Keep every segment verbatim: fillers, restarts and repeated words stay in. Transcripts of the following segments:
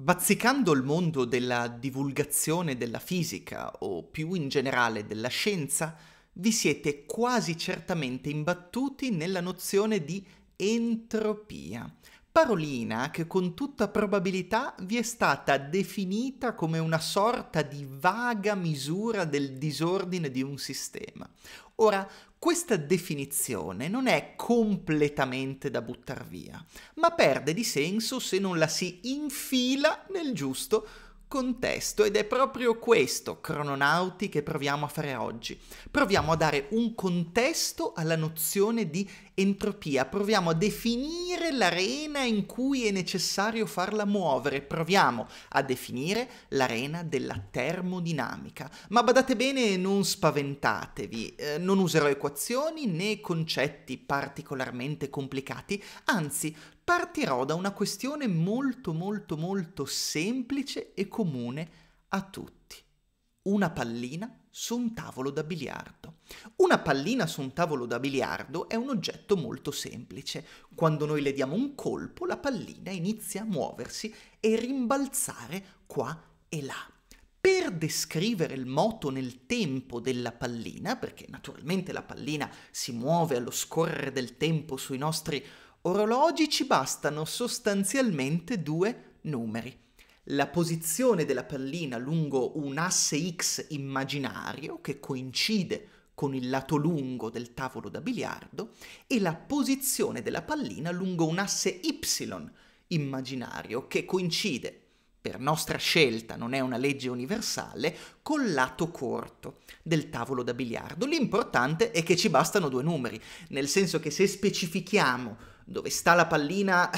Bazzicando il mondo della divulgazione della fisica, o più in generale della scienza, vi siete quasi certamente imbattuti nella nozione di entropia, parolina che con tutta probabilità vi è stata definita come una sorta di vaga misura del disordine di un sistema. Ora, questa definizione non è completamente da buttar via, ma perde di senso se non la si infila nel giusto contesto, ed è proprio questo, crononauti, che proviamo a fare oggi. Proviamo a dare un contesto alla nozione di entropia, proviamo a definire l'arena in cui è necessario farla muovere, proviamo a definire l'arena della termodinamica. Ma badate bene, non spaventatevi, eh, non userò equazioni né concetti particolarmente complicati, anzi partirò da una questione molto molto molto semplice e comune a tutti. Una pallina su un tavolo da biliardo. Una pallina su un tavolo da biliardo è un oggetto molto semplice. Quando noi le diamo un colpo, la pallina inizia a muoversi e rimbalzare qua e là. Per descrivere il moto nel tempo della pallina, perché naturalmente la pallina si muove allo scorrere del tempo sui nostri orologi, ci bastano sostanzialmente due numeri: la posizione della pallina lungo un asse X immaginario che coincide con il lato lungo del tavolo da biliardo e la posizione della pallina lungo un asse Y immaginario che coincide, per nostra scelta, non è una legge universale, col lato corto del tavolo da biliardo. L'importante è che ci bastano due numeri, nel senso che se specifichiamo dove sta la pallina,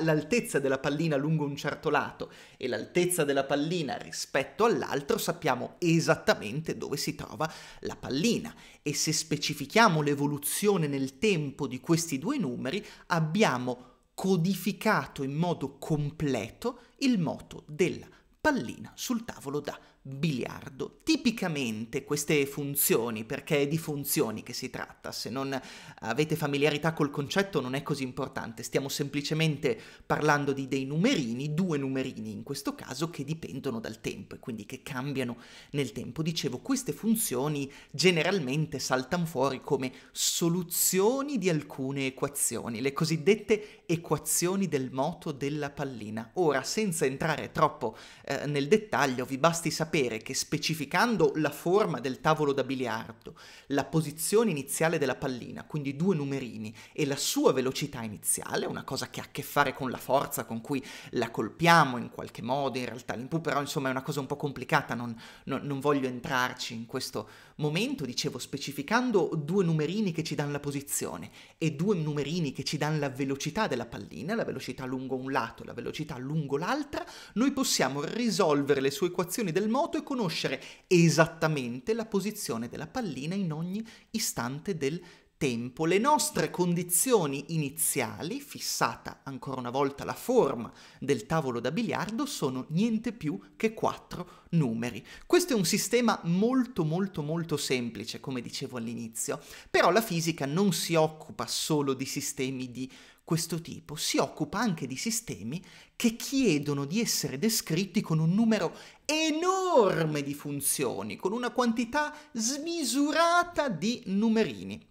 l'altezza della pallina lungo un certo lato e l'altezza della pallina rispetto all'altro, sappiamo esattamente dove si trova la pallina, e se specifichiamo l'evoluzione nel tempo di questi due numeri abbiamo codificato in modo completo il moto della pallina sul tavolo da biliardo. Tipicamente queste funzioni, perché è di funzioni che si tratta, se non avete familiarità col concetto non è così importante, stiamo semplicemente parlando di dei numerini, due numerini in questo caso, che dipendono dal tempo e quindi che cambiano nel tempo. Dicevo, queste funzioni generalmente saltano fuori come soluzioni di alcune equazioni, le cosiddette equazioni del moto della pallina. Ora, senza entrare troppo eh, nel dettaglio, vi basti sapere che specificando la forma del tavolo da biliardo, la posizione iniziale della pallina, quindi due numerini, e la sua velocità iniziale, una cosa che ha a che fare con la forza con cui la colpiamo in qualche modo, in realtà l'input, però insomma è una cosa un po' complicata, non, non, non voglio entrarci in questo momento. Dicevo, specificando due numerini che ci danno la posizione e due numerini che ci danno la velocità della pallina, la velocità lungo un lato e la velocità lungo l'altra, noi possiamo risolvere le sue equazioni del moto e conoscere esattamente la posizione della pallina in ogni istante del tempo. Le nostre condizioni iniziali, fissata ancora una volta la forma del tavolo da biliardo, sono niente più che quattro numeri. Questo è un sistema molto molto molto semplice, come dicevo all'inizio, però la fisica non si occupa solo di sistemi di questo tipo, si occupa anche di sistemi che chiedono di essere descritti con un numero enorme di funzioni, con una quantità smisurata di numerini.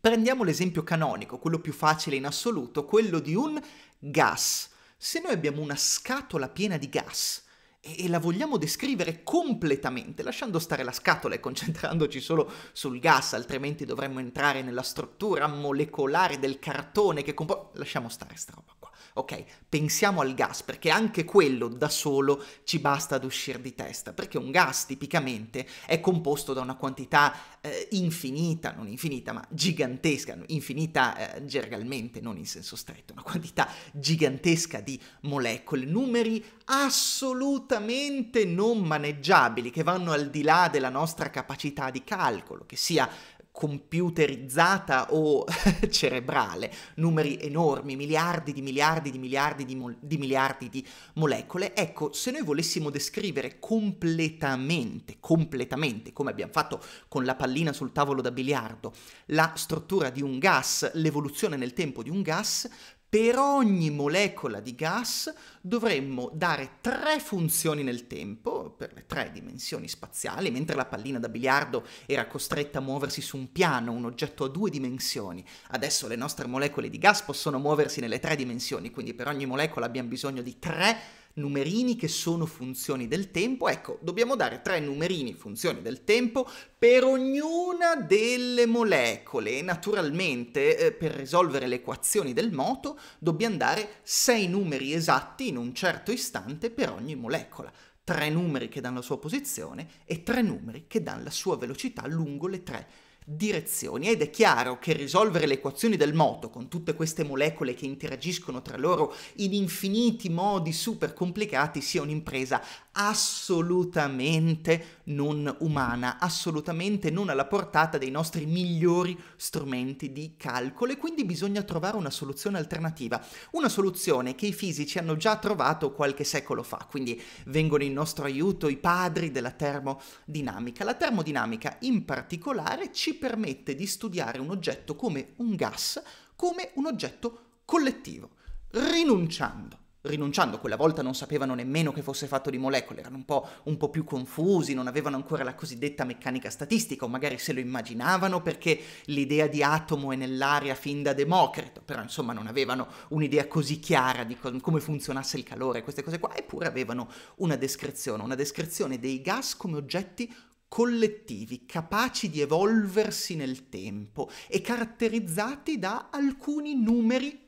Prendiamo l'esempio canonico, quello più facile in assoluto, quello di un gas. Se noi abbiamo una scatola piena di gas e la vogliamo descrivere completamente, lasciando stare la scatola e concentrandoci solo sul gas, altrimenti dovremmo entrare nella struttura molecolare del cartone che comporta... Lasciamo stare sta roba qua. Ok, pensiamo al gas, perché anche quello da solo ci basta ad uscire di testa, perché un gas tipicamente è composto da una quantità eh, infinita, non infinita, ma gigantesca, infinita eh, gergalmente, non in senso stretto, una quantità gigantesca di molecole, numeri assolutamente non maneggiabili, che vanno al di là della nostra capacità di calcolo, che sia computerizzata o cerebrale, numeri enormi, miliardi di miliardi di miliardi di, mo- di miliardi di molecole. Ecco, se noi volessimo descrivere completamente, completamente, come abbiamo fatto con la pallina sul tavolo da biliardo, la struttura di un gas, l'evoluzione nel tempo di un gas, per ogni molecola di gas dovremmo dare tre funzioni nel tempo, per le tre dimensioni spaziali, mentre la pallina da biliardo era costretta a muoversi su un piano, un oggetto a due dimensioni. Adesso le nostre molecole di gas possono muoversi nelle tre dimensioni, quindi per ogni molecola abbiamo bisogno di tre numerini che sono funzioni del tempo. Ecco, dobbiamo dare tre numerini funzioni del tempo per ognuna delle molecole. Naturalmente, eh, per risolvere le equazioni del moto, dobbiamo dare sei numeri esatti in un certo istante per ogni molecola. Tre numeri che danno la sua posizione e tre numeri che danno la sua velocità lungo le tre direzioni. Ed è chiaro che risolvere le equazioni del moto con tutte queste molecole che interagiscono tra loro in infiniti modi super complicati sia un'impresa assolutamente non umana, assolutamente non alla portata dei nostri migliori strumenti di calcolo, e quindi bisogna trovare una soluzione alternativa, una soluzione che i fisici hanno già trovato qualche secolo fa. Quindi vengono in nostro aiuto i padri della termodinamica. La termodinamica in particolare ci permette di studiare un oggetto come un gas, come un oggetto collettivo, rinunciando rinunciando, quella volta non sapevano nemmeno che fosse fatto di molecole, erano un po', un po' più confusi, non avevano ancora la cosiddetta meccanica statistica, o magari se lo immaginavano perché l'idea di atomo è nell'aria fin da Democrito, però insomma non avevano un'idea così chiara di com- come funzionasse il calore, queste cose qua, eppure avevano una descrizione, una descrizione dei gas come oggetti collettivi, capaci di evolversi nel tempo e caratterizzati da alcuni numeri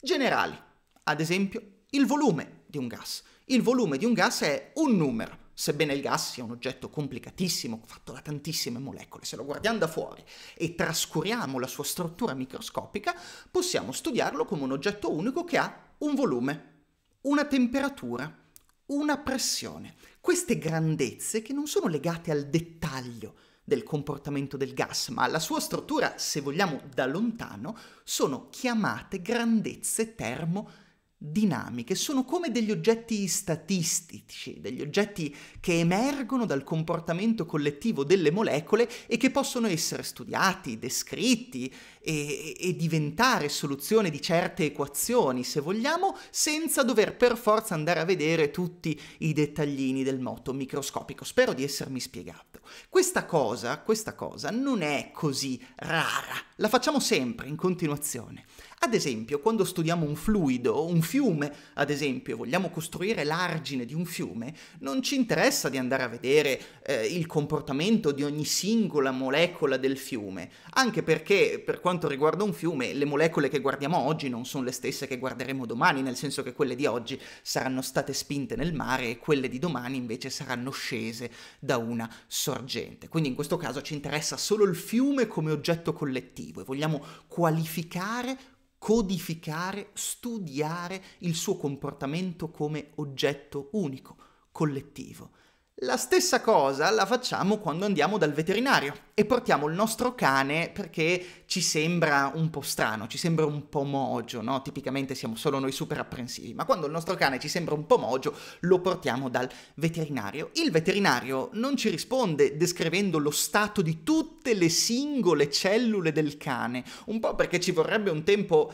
generali, ad esempio il volume di un gas. Il volume di un gas è un numero, sebbene il gas sia un oggetto complicatissimo, fatto da tantissime molecole. Se lo guardiamo da fuori e trascuriamo la sua struttura microscopica, possiamo studiarlo come un oggetto unico che ha un volume, una temperatura, una pressione. Queste grandezze che non sono legate al dettaglio del comportamento del gas, ma alla sua struttura, se vogliamo, da lontano, sono chiamate grandezze termodinamiche. Dinamiche, sono come degli oggetti statistici, degli oggetti che emergono dal comportamento collettivo delle molecole e che possono essere studiati, descritti e, e diventare soluzione di certe equazioni, se vogliamo, senza dover per forza andare a vedere tutti i dettaglini del moto microscopico. Spero di essermi spiegato. Questa cosa, questa cosa non è così rara, la facciamo sempre in continuazione. Ad esempio, quando studiamo un fluido, un fiume, ad esempio, vogliamo costruire l'argine di un fiume, non ci interessa di andare a vedere eh, il comportamento di ogni singola molecola del fiume, anche perché, per quanto riguarda un fiume, le molecole che guardiamo oggi non sono le stesse che guarderemo domani, nel senso che quelle di oggi saranno state spinte nel mare e quelle di domani invece saranno scese da una sorgente. Quindi in questo caso ci interessa solo il fiume come oggetto collettivo e vogliamo qualificare, codificare, studiare il suo comportamento come oggetto unico, collettivo. La stessa cosa la facciamo quando andiamo dal veterinario e portiamo il nostro cane perché ci sembra un po' strano, ci sembra un po' mogio, no? Tipicamente siamo solo noi super apprensivi, ma quando il nostro cane ci sembra un po' mogio lo portiamo dal veterinario. Il veterinario non ci risponde descrivendo lo stato di tutte le singole cellule del cane, un po' perché ci vorrebbe un tempo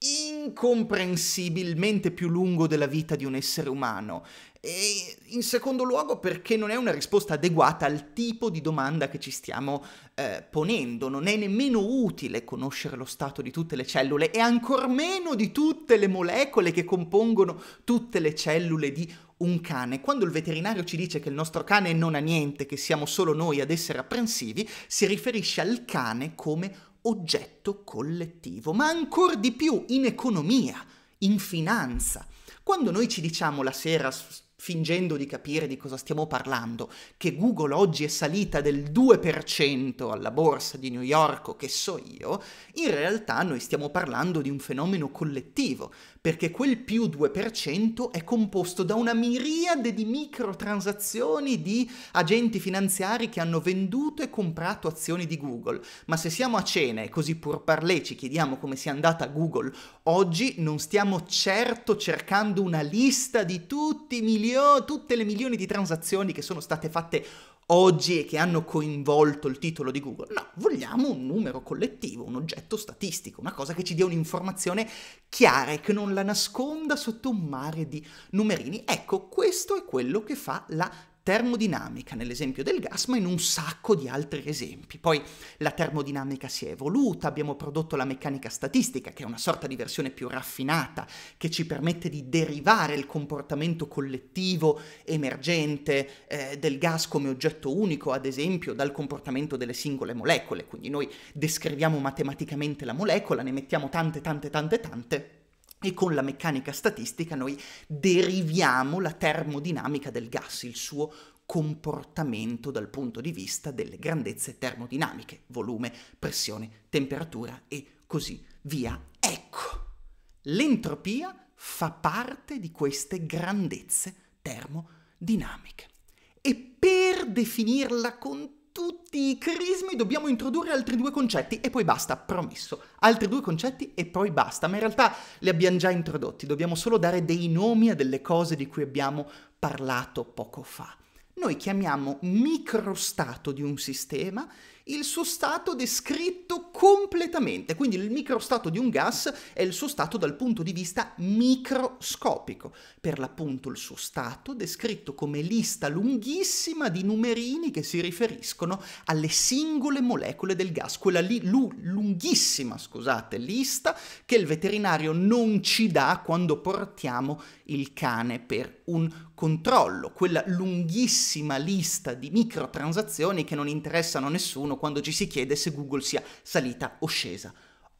incomprensibilmente più lungo della vita di un essere umano e in secondo luogo perché non è una risposta adeguata al tipo di domanda che ci stiamo eh, ponendo. Non è nemmeno utile conoscere lo stato di tutte le cellule e ancor meno di tutte le molecole che compongono tutte le cellule di un cane. Quando il veterinario ci dice che il nostro cane non ha niente, che siamo solo noi ad essere apprensivi, si riferisce al cane come oggetto collettivo, ma ancor di più in economia, in finanza. Quando noi ci diciamo la sera, fingendo di capire di cosa stiamo parlando, che Google oggi è salita del due per cento alla borsa di New York o che so io, in realtà noi stiamo parlando di un fenomeno collettivo, perché quel più due per cento è composto da una miriade di microtransazioni di agenti finanziari che hanno venduto e comprato azioni di Google. Ma se siamo a cena e così pur parlè ci chiediamo come sia andata Google oggi, non stiamo certo cercando una lista di tutti i milioni, tutte le milioni di transazioni che sono state fatte oggi e che hanno coinvolto il titolo di Google. No, vogliamo un numero collettivo, un oggetto statistico, una cosa che ci dia un'informazione chiara e che non la nasconda sotto un mare di numerini. Ecco, questo è quello che fa la termodinamica nell'esempio del gas, ma in un sacco di altri esempi. Poi la termodinamica si è evoluta, abbiamo prodotto la meccanica statistica, che è una sorta di versione più raffinata, che ci permette di derivare il comportamento collettivo emergente eh, del gas come oggetto unico, ad esempio, dal comportamento delle singole molecole. Quindi noi descriviamo matematicamente la molecola, ne mettiamo tante, tante, tante, tante, e con la meccanica statistica noi deriviamo la termodinamica del gas, il suo comportamento dal punto di vista delle grandezze termodinamiche, volume, pressione, temperatura e così via. Ecco, l'entropia fa parte di queste grandezze termodinamiche. E per definirla con tutti i crismi dobbiamo introdurre altri due concetti e poi basta, promesso, altri due concetti e poi basta, ma in realtà li abbiamo già introdotti, dobbiamo solo dare dei nomi a delle cose di cui abbiamo parlato poco fa. Noi chiamiamo microstato di un sistema il suo stato descritto completamente, quindi il microstato di un gas è il suo stato dal punto di vista microscopico, per l'appunto il suo stato descritto come lista lunghissima di numerini che si riferiscono alle singole molecole del gas, quella lì lu, lunghissima, scusate, lista che il veterinario non ci dà quando portiamo il cane per un controllo, quella lunghissima lista di microtransazioni che non interessano a nessuno quando ci si chiede se Google sia salita o scesa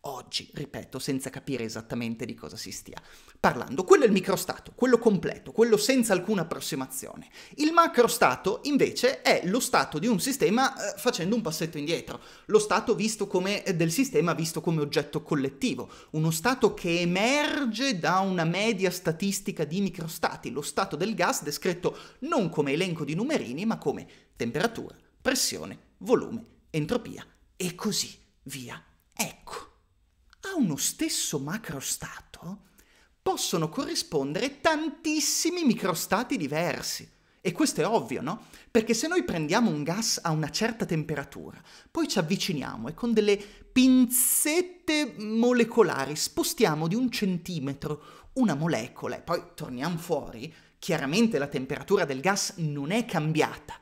oggi, ripeto, senza capire esattamente di cosa si stia parlando. Quello è il microstato, quello completo, quello senza alcuna approssimazione. Il macrostato, invece, è lo stato di un sistema eh, facendo un passetto indietro, lo stato visto come del sistema visto come oggetto collettivo, uno stato che emerge da una media statistica di microstati, lo stato del gas descritto non come elenco di numerini, ma come temperatura, pressione, volume, entropia e così via. Ecco, a uno stesso macrostato possono corrispondere tantissimi microstati diversi. E questo è ovvio, no? Perché se noi prendiamo un gas a una certa temperatura, poi ci avviciniamo e con delle pinzette molecolari spostiamo di un centimetro una molecola e poi torniamo fuori, chiaramente la temperatura del gas non è cambiata.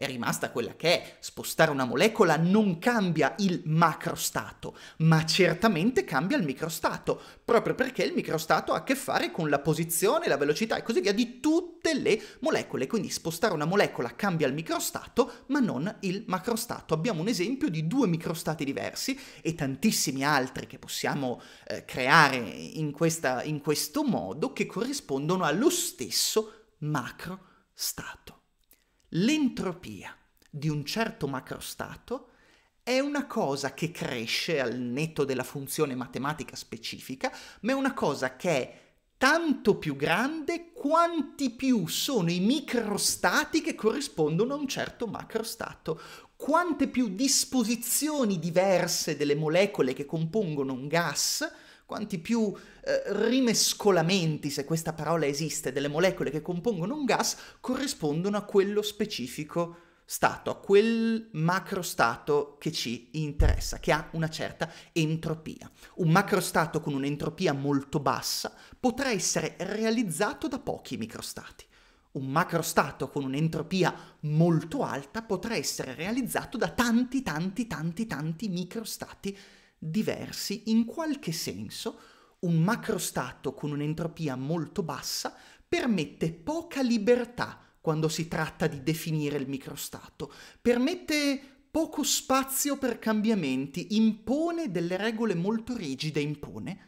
È rimasta quella che è, spostare una molecola non cambia il macrostato, ma certamente cambia il microstato, proprio perché il microstato ha a che fare con la posizione, la velocità e così via di tutte le molecole, quindi spostare una molecola cambia il microstato, ma non il macrostato. Abbiamo un esempio di due microstati diversi e tantissimi altri che possiamo eh, creare in, questa, in questo modo che corrispondono allo stesso macrostato. L'entropia di un certo macrostato è una cosa che cresce al netto della funzione matematica specifica, ma è una cosa che è tanto più grande quanti più sono i microstati che corrispondono a un certo macrostato. Quante più disposizioni diverse delle molecole che compongono un gas, quanti più eh, rimescolamenti, se questa parola esiste, delle molecole che compongono un gas corrispondono a quello specifico stato, a quel macrostato che ci interessa, che ha una certa entropia. Un macrostato con un'entropia molto bassa potrà essere realizzato da pochi microstati. Un macrostato con un'entropia molto alta potrà essere realizzato da tanti, tanti, tanti, tanti microstati diversi. In qualche senso un macrostato con un'entropia molto bassa permette poca libertà quando si tratta di definire il microstato, permette poco spazio per cambiamenti, impone delle regole molto rigide, impone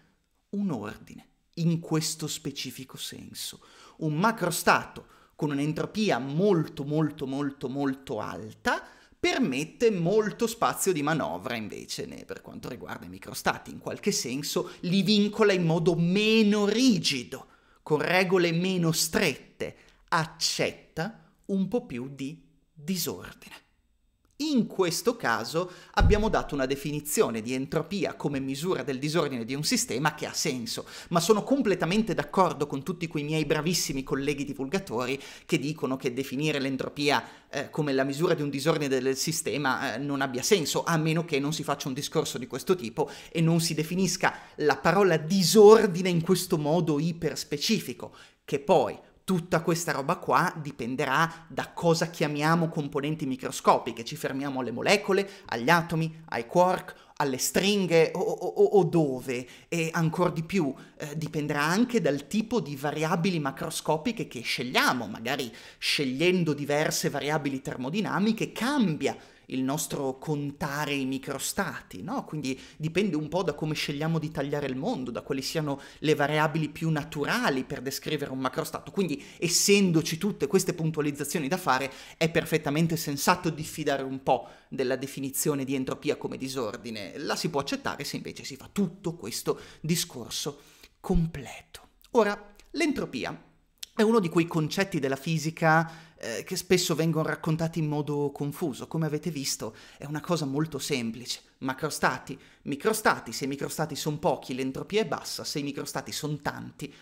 un ordine in questo specifico senso. Un macrostato con un'entropia molto molto molto molto alta permette molto spazio di manovra invece né, per quanto riguarda i microstati, in qualche senso li vincola in modo meno rigido, con regole meno strette, accetta un po' più di disordine. In questo caso abbiamo dato una definizione di entropia come misura del disordine di un sistema che ha senso, ma sono completamente d'accordo con tutti quei miei bravissimi colleghi divulgatori che dicono che definire l'entropia eh, come la misura di un disordine del sistema eh, non abbia senso, a meno che non si faccia un discorso di questo tipo e non si definisca la parola disordine in questo modo iperspecifico, che poi tutta questa roba qua dipenderà da cosa chiamiamo componenti microscopiche, ci fermiamo alle molecole, agli atomi, ai quark, alle stringhe o, o, o dove, e ancora di più eh, dipenderà anche dal tipo di variabili macroscopiche che scegliamo, magari scegliendo diverse variabili termodinamiche cambia il nostro contare i microstati, no? Quindi dipende un po' da come scegliamo di tagliare il mondo, da quali siano le variabili più naturali per descrivere un macrostato. Quindi, essendoci tutte queste puntualizzazioni da fare, è perfettamente sensato diffidare un po' della definizione di entropia come disordine. La si può accettare se invece si fa tutto questo discorso completo. Ora, l'entropia è uno di quei concetti della fisica che spesso vengono raccontati in modo confuso. Come avete visto è una cosa molto semplice: macrostati, microstati, se i microstati sono pochi l'entropia è bassa, se i microstati sono tanti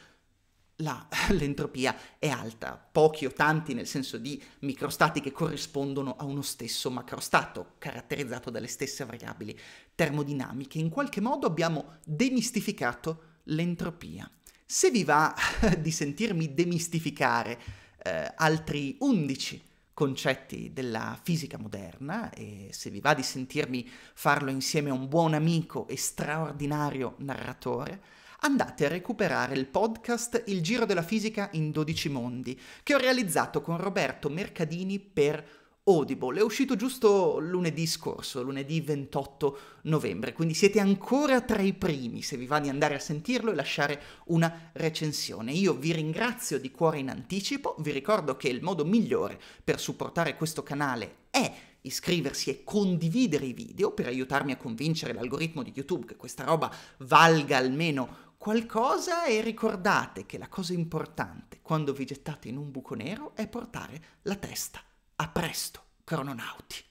l'entropia è alta. Pochi o tanti nel senso di microstati che corrispondono a uno stesso macrostato, caratterizzato dalle stesse variabili termodinamiche. In qualche modo abbiamo demistificato l'entropia. Se vi va di sentirmi demistificare Uh, altri undici concetti della fisica moderna, e se vi va di sentirmi farlo insieme a un buon amico e straordinario narratore, andate a recuperare il podcast Il Giro della Fisica in dodici Mondi, che ho realizzato con Roberto Mercadini per Audible. È uscito giusto lunedì scorso, lunedì ventotto novembre, quindi siete ancora tra i primi se vi va di andare a sentirlo e lasciare una recensione. Io vi ringrazio di cuore in anticipo, vi ricordo che il modo migliore per supportare questo canale è iscriversi e condividere i video per aiutarmi a convincere l'algoritmo di YouTube che questa roba valga almeno qualcosa, e ricordate che la cosa importante quando vi gettate in un buco nero è portare la testa. A presto, crononauti!